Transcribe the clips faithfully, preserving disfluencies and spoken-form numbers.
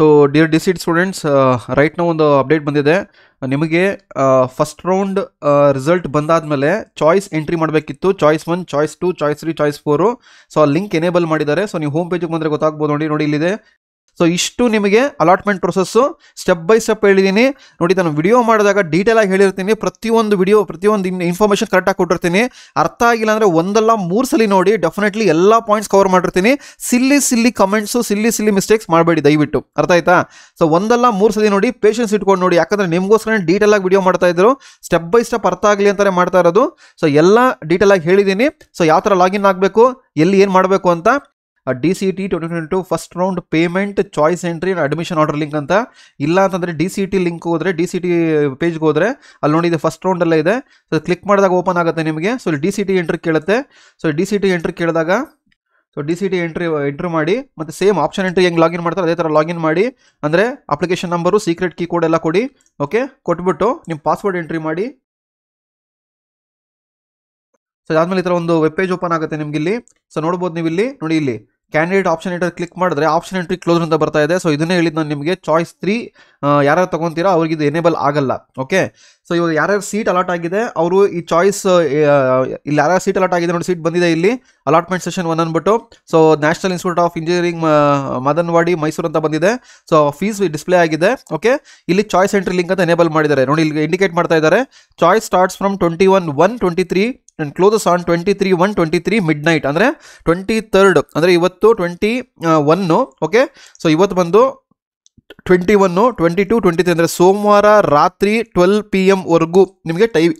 So dear D C E T students, uh, right now on the update bandide nimage uh, first round uh, result bandadmele choice entry madbekittu, choice one, choice two, choice three, choice four. So link enable madidare. So ನೀವು home page ಗೆ ಬಂದ್ರೆ ಗೊತ್ತಾಗಬಹುದು ನೋಡಿ ನೋಡಿ ಇಲ್ಲಿದೆ. So ishtu nimage allotment process step by step helidini nodi, tanu video madadaga detail agi helirtini, prathiyondu video prathiyondu information correct agi kotirtini, artha agilla andre ondalla moor sali nodi, definitely ella points cover madirtini. Silly silly comments, silly silly mistakes madbedi dayivittu, artha aita. So ondalla moor sali nodi, patience itkondu nodi, yakandre nimgoskara detail agi video madta idru, step by step artha agli antare madta irodu. So ella detail agi helidini. So yatra login agbeku, elli yen madbeku anta Uh, D C E T twenty twenty-two first round payment choice entry and admission order link anta illa antandre D C E T link hodre, D C E T page ge hodre alli nodi, first round alla ide. So click madadaga open agutte nimage. So D C E T entry kelutte. So D C E T entry keladaga, so D C E T entry enter ಮಾಡಿ ಮತ್ತೆ same option entry ಹೆಂಗ್ login ಮಾಡ್ತಾರೆ ಅದೇ ತರ login ಮಾಡಿ, ಅಂದ್ರೆ application number secret key code ಎಲ್ಲ ಕೊಡಿ. ಓಕೆ, ಕೊಟ್ಬಿಟ್ಟು ನಿಮ್ಮ ಪಾಸ್ವರ್ಡ್ ಎಂಟ್ರಿ ಮಾಡಿ. ಸೊ ಅದಾದ್ಮೇಲೆ ಈ ತರ ಒಂದು ವೆಬ್ ಪೇಜ್ ಓಪನ್ ಆಗುತ್ತೆ ನಿಮ್ಗೆ. ಇಲ್ಲಿ ಸೊ ನೋಡಬಹುದು ನೀವು ಇಲ್ಲಿ ನೋಡಿ, ಇಲ್ಲಿ ಕ್ಯಾಂಡಿಡೇಟ್ ಆಪ್ಷನ್ ಎಂಟ್ರಿ ಕ್ಲಿಕ್ ಮಾಡಿದ್ರೆ ಆಪ್ಷನ್ ಎಂಟ್ರಿ ಕ್ಲೋಸ್ ಅಂತ ಬರ್ತಾ ಇದೆ. ಸೊ ಇದನ್ನೇ ಹೇಳಿದ್ ನಾನು ನಿಮಗೆ, ಚಾಯ್ಸ್ ತ್ರೀ ಯಾರ್ಯಾರು ತಗೊಂತೀರಾ ಅವ್ರಿಗೆ ಇದು ಎನೇಬಲ್ ಆಗಲ್ಲ. ಓಕೆ, ಸೊ ಇವಾಗ ಯಾರ್ಯಾರು ಸೀಟ್ ಅಲಾಟ್ ಆಗಿದೆ ಅವರು ಈ ಚಾಯ್ಸ್ ಇಲ್ಲಿ ಯಾರ್ಯಾರು ಸೀಟ್ ಅಲಾಟ್ ಆಗಿದೆ ನೋಡಿ, ಸೀಟ್ ಬಂದಿದೆ ಇಲ್ಲಿ ಅಲಾಟ್ಮೆಂಟ್ ಸೆಷನ್ ಒನ್ ಅಂದ್ಬಿಟ್ಟು. So national institute of engineering Madanwadi Mysuru ಅಂತ ಬಂದಿದೆ. ಸೊ ಫೀಸ್ ಡಿಸ್ಪ್ಲೇ ಆಗಿದೆ. ಓಕೆ, ಇಲ್ಲಿ ಚಾಯ್ಸ್ ಎಂಟ್ರಿ ಲಿಂಕ್ ಅಂತ ಎನೇಬಲ್ ಮಾಡಿದ್ದಾರೆ ನೋಡಿ, ಇಲ್ಲಿ ಇಂಡಿಕೇಟ್ ಮಾಡ್ತಾ ಇದ್ದಾರೆ. Choice starts from twenty one one twenty three and closes on twenty-three one twenty-three midnight, andre twenty-third andre ivattu twenty-one. Okay, so ivattu bandu twenty-one twenty-two twenty-three andre somvara ratri twelve p m vargu nimge time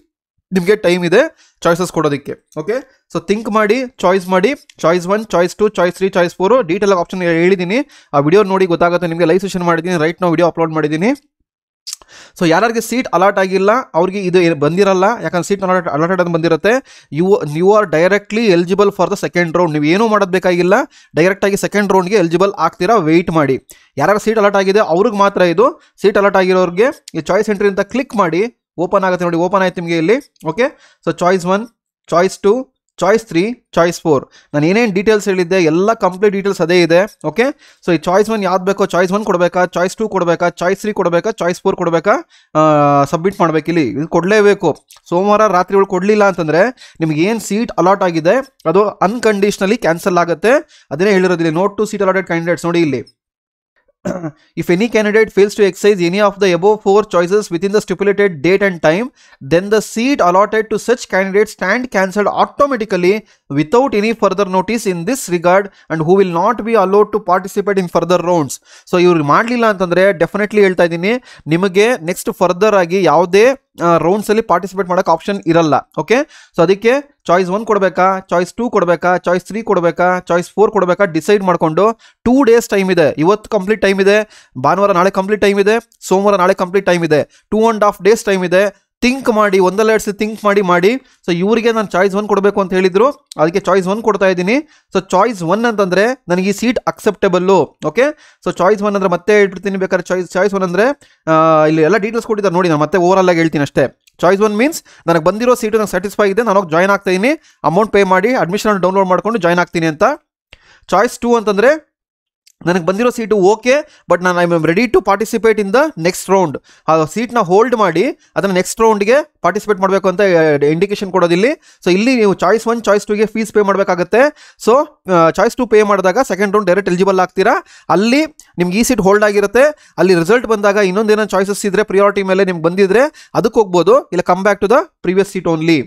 nimge time ide choices kododakke. Okay, so think ಮಾಡಿ, choice ಮಾಡಿ, choice one, choice two, choice three, choice four detail ಆಗಿ option ಹೇಳಿದೀನಿ. ಆ video ನೋಡಿ ಗೊತ್ತಾಗುತ್ತೆ ನಿಮಗೆ. Live session ಮಾಡಿದೀನಿ, right now video upload ಮಾಡಿದೀನಿ. ಸೊ ಯಾರ್ಯಾರಿಗೆ ಸೀಟ್ ಅಲಾಟ್ ಆಗಿಲ್ಲ ಅವ್ರಿಗೆ ಇದು ಬಂದಿರಲ್ಲ, ಯಾಕಂದ್ರೆ ಸೀಟ್ ಅಲಾಟ್ ಅಲಾಟೆಡ್ ಅಂತ ಬಂದಿರುತ್ತೆ. You you are directly eligible for the second round. ನೀವು ಏನೂ ಮಾಡಬೇಕಾಗಿಲ್ಲ, ಡೈರೆಕ್ಟಾಗಿ ಸೆಕೆಂಡ್ ರೌಂಡ್ಗೆ ಎಲಿಜಿಬಲ್ ಆಗ್ತೀರಾ. ವೆಯ್ಟ್ ಮಾಡಿ. ಯಾರ್ಯಾರು ಸೀಟ್ ಅಲಾಟ್ ಆಗಿದೆ ಅವ್ರಿಗೆ ಮಾತ್ರ ಇದು, ಸೀಟ್ ಅಲಾಟ್ ಆಗಿರೋರಿಗೆ ಈ ಚಾಯ್ಸ್ ಎಂಟ್ರಿ ಅಂತ ಕ್ಲಿಕ್ ಮಾಡಿ ಓಪನ್ ಆಗುತ್ತೆ ನೋಡಿ, ಓಪನ್ ಆಯ್ತು ನಿಮಗೆ ಇಲ್ಲಿ. Okay, so choice one, choice two, choice three, choice four. ನಾನು ಏನೇನು ಡೀಟೇಲ್ಸ್ ಹೇಳಿದ್ದೆ ಎಲ್ಲ ಕಂಪ್ಲೀಟ್ ಡೀಟೇಲ್ಸ್ ಅದೇ ಇದೆ. ಓಕೆ, ಸೊ ಈ ಚಾಯ್ಸ್ ಒನ್ ಯಾವ್ದು ಬೇಕೋ, ಚಾಯ್ಸ್ ಒನ್ ಕೊಡಬೇಕಾ, ಚಾಯ್ಸ್ ಟು ಕೊಡಬೇಕಾ, ಚಾಯ್ಸ್ ತ್ರೀ ಕೊಡಬೇಕಾ, ಚಾಯ್ಸ್ ಫೋರ್ ಕೊಡಬೇಕಾ, ಸಬ್ಮಿಟ್ ಮಾಡಬೇಕು. ಇಲ್ಲಿ ಇದು ಕೊಡಲೇಬೇಕು. ಸೋಮವಾರ ರಾತ್ರಿ ಒಳಗೆ ಕೊಡಲಿಲ್ಲ ಅಂತಂದರೆ ನಿಮ್ಗೆ ಏನು ಸೀಟ್ ಅಲಾಟ್ ಆಗಿದೆ ಅದು ಅನ್ಕಂಡೀಷ್ನಲಿ ಕ್ಯಾನ್ಸಲ್ ಆಗುತ್ತೆ. ಅದನ್ನೇ ಹೇಳಿರೋದಿಲ್ಲ. Note to seat allotted candidates ನೋಡಿ ಇಲ್ಲಿ. If any candidate fails to exercise any of the above four choices within the stipulated date and time, then the seat allotted to such candidate stand cancelled automatically without any further notice in this regard, and who will not be allowed to participate in further rounds. So ಇವ್ರು ಮಾಡಲಿಲ್ಲ ಅಂತಂದರೆ definitely ಹೇಳ್ತಾ ಇದ್ದೀನಿ ನಿಮಗೆ, next further ಆಗಿ ಯಾವುದೇ ರೌಂಡ್ಸಲ್ಲಿ participate ಮಾಡೋಕ್ಕೆ ಆಪ್ಷನ್ ಇರಲ್ಲ. ಓಕೆ, ಸೊ ಅದಕ್ಕೆ ಚಾಯ್ಸ್ ಒನ್ ಕೊಡಬೇಕಾ, ಚಾಯ್ಸ್ ಟೂ ಕೊಡಬೇಕಾ, ಚಾಯ್ಸ್ ತ್ರೀ ಕೊಡಬೇಕಾ, ಚಾಯ್ಸ್ ಫೋರ್ ಕೊಡಬೇಕಾ ಡಿಸೈಡ್ ಮಾಡಿಕೊಂಡು ಟೂ ಡೇಸ್ ಟೈಮ್ ಇದೆ. ಇವತ್ತು ಕಂಪ್ಲೀಟ್ ಟೈಮ್ ಇದೆ, ಭಾನುವಾರ ನಾಳೆ ಕಂಪ್ಲೀಟ್ ಟೈಮ್ ಇದೆ, ಸೋಮವಾರ ನಾಳೆ ಕಂಪ್ಲೀಟ್ ಟೈಮ್ ಇದೆ, two and half days time ಇದೆ. ಥಿಂಕ್ ಮಾಡಿ, ಒಂದಲ್ಲ ಎರಡು ಥಿಂಕ್ ಮಾಡಿ ಮಾಡಿ. ಸೊ ಇವರಿಗೆ ನಾನು ಚಾಯ್ಸ್ ಒನ್ ಕೊಡಬೇಕು ಅಂತ ಹೇಳಿದ್ರು, ಅದಕ್ಕೆ ಚಾಯ್ಸ್ ಒನ್ ಕೊಡ್ತಾ ಇದ್ದೀನಿ. ಸೊ ಚಾಯ್ಸ್ ಒನ್ ಅಂತಂದರೆ ನನಗೆ ಈ seat acceptable. Okay, so choice one ಅಂದರೆ ಮತ್ತೆ ಹೇಳ್ಬಿಡ್ತೀನಿ ಬೇಕಾದ್ರೆ. ಚಾಯ್ಸ್ ಚಾಯ್ಸ್ ಒನ್ ಅಂದರೆ ಇಲ್ಲಿ ಎಲ್ಲ ಡೀಟೇಲ್ಸ್ ಕೊಟ್ಟಿದ್ದಾರೆ ನೋಡಿ, ನಾನು ಮತ್ತೆ ಓವರಾಲ್ ಆಗಿ ಹೇಳ್ತೀನಿ ಅಷ್ಟೇ. ಚಾಯ್ಸ್ ಒನ್ ಮೀನ್ಸ್ ನನಗೆ ಬಂದಿರೋ ಸೀಟು ನನಗೆ ಸ್ಯಾಟಿಸ್ಫೈ ಇದೆ, ನಾನು ಹೋಗಿ ಜಾಯ್ನ್ ಆಗ್ತಾ ಇದ್ದೀನಿ, ಅಮೌಂಟ್ ಪೇ ಮಾಡಿ ಅಡ್ಮಿಷನ್ ಡೌನ್ಲೋಡ್ ಮಾಡಿಕೊಂಡು ಜಾಯ್ನ್ ಆಗ್ತೀನಿ ಅಂತ. ಚಾಯ್ಸ್ ಟು ಅಂತಂದರೆ ನನಗೆ ಬಂದಿರೋ ಸೀಟು ಓಕೆ, ಬಟ್ ನಾನು I am ready to participate in the next round. ಆ ಸೀಟ್ನ ಹೋಲ್ಡ್ ಮಾಡಿ ಅದನ್ನು ನೆಕ್ಸ್ಟ್ ರೌಂಡ್ಗೆ ಪಾರ್ಟಿಸಿಪೇಟ್ ಮಾಡಬೇಕು ಅಂತ ಇಂಡಿಕೇಶನ್ ಕೊಡೋದಿಲ್ಲಿ. ಸೊ ಇಲ್ಲಿ ನೀವು ಚಾಯ್ಸ್ ಒನ್ ಚಾಯ್ಸ್ ಟೂಗೆ ಫೀಸ್ ಪೇ ಮಾಡಬೇಕಾಗತ್ತೆ. ಸೊ ಚಾಯ್ಸ್ ಟು ಪೇ ಮಾಡಿದಾಗ ಸೆಕೆಂಡ್ ರೌಂಡ್ ಡೈರೆಕ್ಟ್ ಎಲಿಜಿಬಲ್ ಆಗ್ತೀರಾ. ಅಲ್ಲಿ ನಿಮ್ಗೆ ಈ ಸೀಟ್ ಹೋಲ್ಡ್ ಆಗಿರುತ್ತೆ, ಅಲ್ಲಿ ರಿಸಲ್ಟ್ ಬಂದಾಗ ಇನ್ನೊಂದೇನೋ ಚಾಯ್ಸಸ್ ಇದ್ದರೆ ಪ್ರಿಯಾರಿಟಿ ಮೇಲೆ ನಿಮ್ಗೆ ಬಂದಿದ್ರೆ ಅದಕ್ಕೆ ಹೋಗ್ಬೋದು. ಇಲ್ಲ, come back to the previous seat only.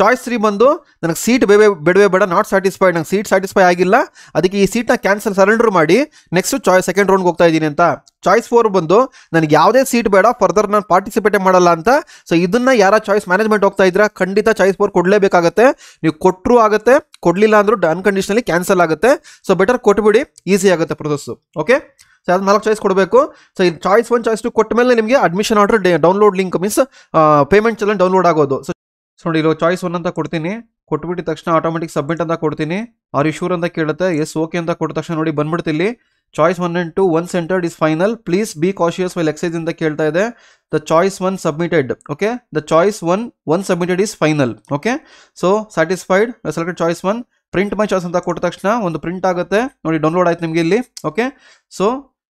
Choice three ಬಂದು ನನಗೆ ಸೀಟ್ ಬೇಡವೇ ಬೇಡವೇ ಬೇಡ, ನಾಟ್ ಸ್ಯಾಟಿಸ್ಫೈಡ್, ನಂಗೆ ಸೀಟ್ ಸ್ಯಾಟಿಸ್ಫೈ ಆಗಿಲ್ಲ, ಅದಕ್ಕೆ ಈ ಸೀಟ್ನ ಕ್ಯಾನ್ಸಲ್ ಸರೆಂಡರ್ ಮಾಡಿ ನೆಕ್ಸ್ಟ್ ಚಾಯ್ಸ್ ಸೆಕೆಂಡ್ ರೌಂಡ್ಗೆ ಹೋಗ್ತಾ ಇದ್ದೀನಿ ಅಂತ. ಚಾಯ್ಸ್ ಫೋರ್ ಬಂದು ನನಗೆ ಯಾವುದೇ ಸೀಟ್ ಬೇಡ, ಫರ್ದರ್ ನಾನು ಪಾರ್ಟಿಸಿಪೇಟೇ ಮಾಡಲ್ಲ ಅಂತ. ಸೊ ಇದನ್ನು ಯಾರ ಚಾಯ್ಸ್ ಮ್ಯಾನೇಜ್ಮೆಂಟ್ ಹೋಗ್ತಾ ಇದ್ದೀರಾ ಖಂಡಿತ ಚಾಯ್ಸ್ ಫೋರ್ ಕೊಡಲೇಬೇಕಾಗತ್ತೆ. ನೀವು ಕೊಟ್ಟರೂ ಆಗುತ್ತೆ, ಕೊಡಲಿಲ್ಲ ಅಂದರೂ ಅನ್ಕಂಡೀಷನಲಿ ಕ್ಯಾನ್ಸಲ್ ಆಗುತ್ತೆ. ಸೊ ಬೆಟರ್ ಕೊಟ್ಬಿಡಿ, ಈಸಿ ಆಗುತ್ತೆ ಪ್ರೊಸೆಸ್ಸು. ಓಕೆ, ಸೊ ಅದು ನಾಲ್ಕು ಚಾಯ್ಸ್ ಕೊಡಬೇಕು. ಸೊ ಇಲ್ಲಿ ಚಾಯ್ಸ್ ಒನ್ ಚಾಯ್ಸ್ ಟು ಕೊಟ್ಟ ಮೇಲೆ ನಿಮಗೆ admission order download link means payment ಎಲ್ಲ ಡೌನ್ಲೋಡ್ ಆಗೋದು. ಸೊ ಸೊ ನೋಡಿ ಇಲ್ಲೋ ಚಾಯ್ಸ್ ಒನ್ ಅಂತ ಕೊಡ್ತೀನಿ, ಕೊಟ್ಬಿಟ್ಟು ತಕ್ಷಣ ಆಟೋಮೆಟಿಕ್ ಸಬ್ಮಿಟ್ ಅಂತ ಕೊಡ್ತೀನಿ. ಆರ್ ಯು ಶೂರ್ ಅಂತ ಕೇಳುತ್ತೆ, ಎಸ್ ಓಕೆ ಅಂತ ಕೊಟ್ಟ ತಕ್ಷಣ ನೋಡಿ ಬಂದ್ಬಿಡ್ತಿಲ್ಲಿ. Choice one and two one centred is final, please be cautious while exercise ಅಂತ ಕೇಳ್ತಾ ಇದೆ. The choice one submitted. Okay, the choice one one submitted is final. Okay, so satisfied selected choice one, print my choice ಅಂತ ಕೊಟ್ಟ ತಕ್ಷಣ ಒಂದು print ಆಗುತ್ತೆ ನೋಡಿ, download ಆಯ್ತು ನಿಮಗೆ ಇಲ್ಲಿ. Okay, so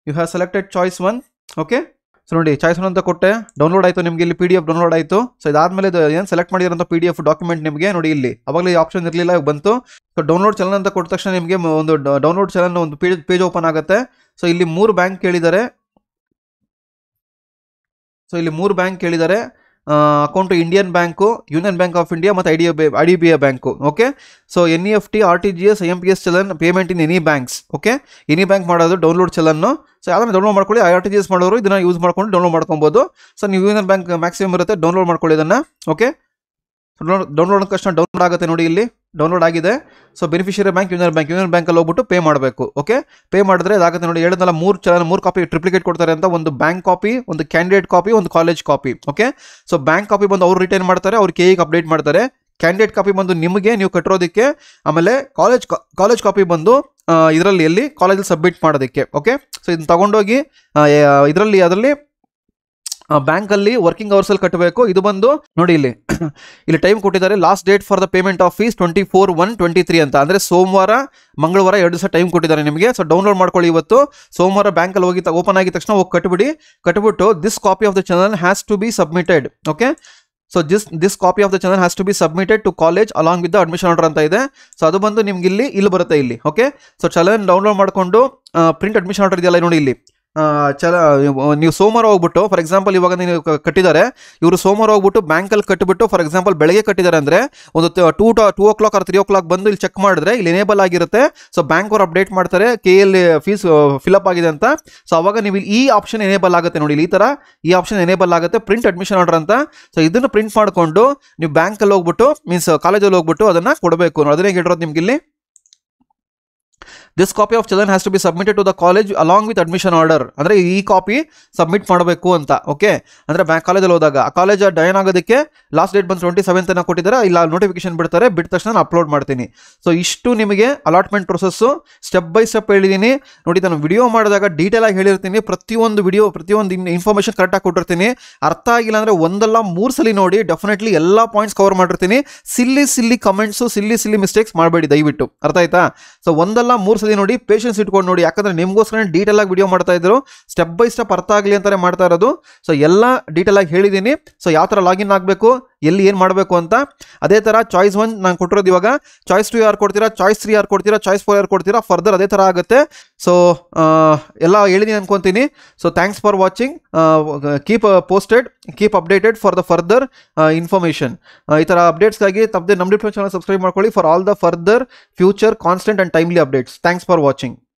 you have selected choice one. Okay, so ನೋಡಿ choice one ಅಂತ ಕೊಟ್ಟೆ, ಡೌನ್ಲೋಡ್ ಆಯಿತು ನಿಮಗೆ ಇಲ್ಲಿ ಪಿ ಡಿ ಎಫ್ ಡೌನ್ಲೋಡ್ ಆಯಿತು. ಸೊ ಇದಾದ್ಮೇಲೆ ಏನು ಸೆಲೆಕ್ಟ್ ಮಾಡಿರೋಂತ ಪಿ ಡಿ ಎಫ್ ಡಾಕ್ಯುಮೆಂಟ್ ನಿಮಗೆ ನೋಡಿ ಇಲ್ಲಿ ಅವಾಗಲೇ ಆಪ್ಷನ್ ಇರಲಿಲ್ಲ ಈಗ ಬಂತು. ಸೊ ಡೌನ್ಲೋಡ್ ಚಲನ್ ಅಂತ ಕೊಟ್ಟ ತಕ್ಷಣ ನಿಮಗೆ ಒಂದು ಡೌನ್ಲೋಡ್ ಚಲನ್ ಒಂದು ಪೇಜ್ ಪೇಜ್ ಓಪನ್ ಆಗುತ್ತೆ. ಸೊ ಇಲ್ಲಿ ಮೂರು ಬ್ಯಾಂಕ್ ಕೇಳಿದ್ದಾರೆ. ಸೊ ಇಲ್ಲಿ ಮೂರು ಬ್ಯಾಂಕ್ ಕೇಳಿದ್ದಾರೆ account Indian Bank, Union Bank of India ಮತ್ತು I D I D B I bank. Okay, so N E F T, R T G S, I M P S challan payment in any banks. Okay, any bank ಮಾಡೋದು download ಚಲನ್ನು. So ಅದನ್ನು download ಮಾಡ್ಕೊಳ್ಳಿ. R T G S ಮಾಡೋರು ಇದನ್ನು use ಮಾಡ್ಕೊಂಡು download ಮಾಡ್ಕೊಬೋದು. So ನೀವು Union Bank maximum ಇರುತ್ತೆ, ಡೌನ್ಲೋಡ್ ಮಾಡ್ಕೊಳ್ಳಿ ಇದನ್ನು. ಓಕೆ, ಡೌನ್ಲೋಡ್ ಕಷ್ಟ ಡೌನ್ಲೋಡ್ ಆಗುತ್ತೆ ನೋಡಿ ಇಲ್ಲಿ ಡೌನ್ಲೋಡ್ ಆಗಿದೆ. So beneficiary bank Union Bank, Union ಬ್ಯಾಂಕಲ್ಲಿ ಹೋಗ್ಬಿಟ್ಟು ಪೇ ಮಾಡಬೇಕು. ಓಕೆ, ಪೇ ಮಾಡಿದ್ರೆ ಇದಾಗುತ್ತೆ ನೋಡಿ. ಹೇಳಿದ್ನಲ್ಲ ಮೂರು ಚಲನ್ ಮೂರು ಕಾಪಿ ಟ್ರಿಪ್ಲಿಕೇಟ್ ಕೊಡ್ತಾರೆ ಅಂತ, ಒಂದು ಬ್ಯಾಂಕ್ ಕಾಪಿ, ಒಂದು ಕ್ಯಾಂಡಿಡೇಟ್ ಕಾಪಿ, ಒಂದು college copy. Okay, so bank copy ಬಂದು ಅವ್ರು ರಿಟೈನ್ ಮಾಡ್ತಾರೆ, ಅವ್ರು ಕೆ ಇಗೆ ಅಪ್ಡೇಟ್ ಮಾಡ್ತಾರೆ. ಕ್ಯಾಂಡಿಡೇಟ್ ಕಾಪಿ ಬಂದು ನಿಮಗೆ ನೀವು ಕಟ್ಟಿರೋದಕ್ಕೆ, ಆಮೇಲೆ ಕಾಲೇಜ್ ಕಾಲೇಜ್ ಕಾಪಿ ಬಂದು ಇದರಲ್ಲಿ ಎಲ್ಲಿ ಕಾಲೇಜಲ್ಲಿ ಸಬ್ಮಿಟ್ ಮಾಡೋದಕ್ಕೆ. ಓಕೆ, ಸೊ ಇದನ್ನ ತಗೊಂಡೋಗಿ ಇದರಲ್ಲಿ ಅದರಲ್ಲಿ ಬ್ಯಾಂಕಲ್ಲಿ ವರ್ಕಿಂಗ್ ಅವರ್ಸಲ್ಲಿ ಕಟ್ಟಬೇಕು. ಇದು ಬಂದು ನೋಡಿ ಇಲ್ಲಿ ಇಲ್ಲಿ ಟೈಮ್ ಕೊಟ್ಟಿದ್ದಾರೆ, last date for the payment of fees twenty four one twenty three ಅಂತ, ಅಂದರೆ ಸೋಮವಾರ ಮಂಗಳವಾರ ಎರಡು ದಿವಸ ಟೈಮ್ ಕೊಟ್ಟಿದ್ದಾರೆ ನಿಮಗೆ. ಸೊ ಡೌನ್ಲೋಡ್ ಮಾಡ್ಕೊಳ್ಳಿ ಇವತ್ತು. ಸೋಮವಾರ ಬ್ಯಾಂಕಲ್ಲಿ ಹೋಗಿ ಓಪನ್ ಆಗಿದ ತಕ್ಷಣ ಹೋಗಿ ಕಟ್ಬಿಡಿ. ಕಟ್ಬಿಟ್ಟು this copy of the channel has to be submitted. Okay, so this this copy of the channel has to be submitted to college along with the admission order ಅಂತ ಇದೆ. ಸೊ ಅದು ಬಂದು ನಿಮ್ಗೆ ಇಲ್ಲಿ ಇಲ್ಲಿ ಬರುತ್ತೆ ಇಲ್ಲಿ. ಓಕೆ, ಸೊ ಚಲನ್ ಡೌನ್ಲೋಡ್ ಮಾಡಿಕೊಂಡು ಪ್ರಿಂಟ್ ಅಡ್ಮಿಷನ್ ಆರ್ಡರ್ ಇದೆಯಲ್ಲ ನೋಡಿ ಇಲ್ಲಿ ಚಲ ನೀವು ಸೋಮವಾರ ಹೋಗ್ಬಿಟ್ಟು ಫಾರ್ ಎಕ್ಸಾಂಪಲ್ ಇವಾಗ ನೀವು ಕಟ್ಟಿದ್ದಾರೆ ಇವರು ಸೋಮವಾರ ಹೋಗ್ಬಿಟ್ಟು ಬ್ಯಾಂಕಲ್ಲಿ ಕಟ್ಟಿಬಿಟ್ಟು ಫಾರ್ ಎಕ್ಸಾಂಪಲ್ ಬೆಳಗ್ಗೆ ಕಟ್ಟಿದ್ದಾರೆ ಅಂದರೆ ಒಂದು two two o'clock or three o'clock ಬಂದು ಇಲ್ಲಿ ಚೆಕ್ ಮಾಡಿದ್ರೆ ಇಲ್ಲಿ ಎನೇಬಲ್ ಆಗಿರುತ್ತೆ. ಸೊ ಬ್ಯಾಂಕ್ ಅವ್ರು ಅಪ್ಡೇಟ್ ಮಾಡ್ತಾರೆ ಕೆ ಎಲ್ ಫೀಸ್ ಫಿಲಪ್ ಆಗಿದೆ ಅಂತ. ಸೊ ಅವಾಗ ನೀವು ಈ ಆಪ್ಷನ್ ಎನೇಬಲ್ ಆಗುತ್ತೆ ನೋಡಿ ಇಲ್ಲಿ ಈ ಥರ ಈ ಆಪ್ಷನ್ ಎನೇಬಲ್ ಆಗುತ್ತೆ ಪ್ರಿಂಟ್ ಅಡ್ಮಿಷನ್ ಆರ್ಡರ್ ಅಂತ. ಸೊ ಇದನ್ನು ಪ್ರಿಂಟ್ ಮಾಡಿಕೊಂಡು ನೀವು ಬ್ಯಾಂಕಲ್ಲಿ ಹೋಗ್ಬಿಟ್ಟು ಮೀನ್ಸ್ ಕಾಲೇಜಲ್ಲಿ ಹೋಗ್ಬಿಟ್ಟು ಅದನ್ನು ಕೊಡಬೇಕು. ಅದನ್ನೇ ಹೇಳಿರೋದು ನಿಮ್ಗೆ ಇಲ್ಲಿ this copy of challan has to be submitted to the college along with admission order, ಅಂದರೆ ಈ ಕಾಪಿ ಸಬ್ಮಿಟ್ ಮಾಡಬೇಕು ಅಂತ. ಓಕೆ, ಅಂದರೆ ಬ್ಯಾಂಕ್ ಕಾಲೇಜಲ್ಲಿ ಹೋದಾಗ ಆ ಕಾಲೇಜ್ ಡೈನ್ ಆಗೋದಕ್ಕೆ ಲಾಸ್ಟ್ ಡೇಟ್ ಬಂದು ಟ್ವೆಂಟಿ ಸೆವೆಂತ್ ಏನೋ ಕೊಟ್ಟಿದ್ದಾರೆ. ಇಲ್ಲ ನೋಟಿಫಿಕೇಶನ್ ಬಿಡ್ತಾರೆ, ಬಿಟ್ಟ ತಕ್ಷಣ ನಾನು ಅಪ್ಲೋಡ್ ಮಾಡ್ತೀನಿ. ಸೊ ಇಷ್ಟು ನಿಮಗೆ allotment process step by step ಹೇಳಿದ್ದೀನಿ ನೋಡಿ. ನಾನು ವಿಡಿಯೋ ಮಾಡಿದಾಗ ಡೀಟೇಲಾಗಿ ಹೇಳಿರ್ತೀನಿ, ಪ್ರತಿಯೊಂದು ವಿಡಿಯೋ ಪ್ರತಿಯೊಂದು ಇನ್ಫಾರ್ಮೇಷನ್ ಕರೆಕ್ಟಾಗಿ ಕೊಟ್ಟಿರ್ತೀನಿ. ಅರ್ಥ ಆಗಿಲ್ಲ ಅಂದರೆ ಒಂದಲ್ಲ ಮೂರು ಸಲ ನೋಡಿ, ಡೆಫಿನೆಟ್ಲಿ ಎಲ್ಲ ಪಾಯಿಂಟ್ಸ್ ಕವರ್ ಮಾಡಿರ್ತೀನಿ. Silly silly comments silly silly mistakes ಮಾಡಬೇಡಿ ದಯವಿಟ್ಟು, ಅರ್ಥ ಆಯ್ತಾ? ಸೊ ಒಂದಲ್ಲ ಮೂರು ಸಲ ನೋಡಿ, ಪೇಷನ್ಸ್ ಇಟ್ಕೊಂಡು ನೋಡಿ, ಯಾಕಂದ್ರೆ ನಿಮಗೋಸ್ಕರ ಡೀಟೇಲ್ ಆಗಿ ವಿಡಿಯೋ ಮಾಡ್ತಾ ಇದ್ರು, ಸ್ಟೆಪ್ ಬೈ ಸ್ಟೆಪ್ ಅರ್ಥ ಆಗಲಿ ಅಂತಾನೆ ಮಾಡ್ತಾ ಇರೋದು. ಸೊ ಎಲ್ಲ ಡೀಟೇಲ್ ಆಗಿ ಹೇಳಿದ್ದೀನಿ. ಸೊ ಯಾವ ಥರ ಲಾಗಿನ್ ಆಗಬೇಕು, ಎಲ್ಲಿ ಏನು ಮಾಡಬೇಕು ಅಂತ. ಅದೇ ಥರ ಚಾಯ್ಸ್ ಒನ್ ನಾನು ಕೊಟ್ಟಿರೋದು ಇವಾಗ, ಚಾಯ್ಸ್ ಟು ಯಾರು ಕೊಡ್ತೀರಾ, ಚಾಯ್ಸ್ ತ್ರೀ ಯಾರು ಕೊಡ್ತೀರಾ, ಚಾಯ್ಸ್ ಫೋರ್ ಯಾರು ಕೊಡ್ತೀರಾ, ಫರ್ದರ್ ಅದೇ ಥರ ಆಗುತ್ತೆ. ಸೊ ಎಲ್ಲ ಹೇಳಿದ್ದೀನಿ ಅನ್ಕೊತೀನಿ. So thanks for watching. Keep posted, keep updated for the further information. ಈ ಥರ ಅಪ್ಡೇಟ್ಸ್ಗಾಗಿ ತಪ್ಪದೆ ನಮ್ಮ ಯೂಟ್ಯೂಬ್ ಚಾನಲ್ ಸಬ್ಸ್ಕ್ರೈಬ್ ಮಾಡ್ಕೊಳ್ಳಿ for all the further future constant and timely updates. Thanks for watching.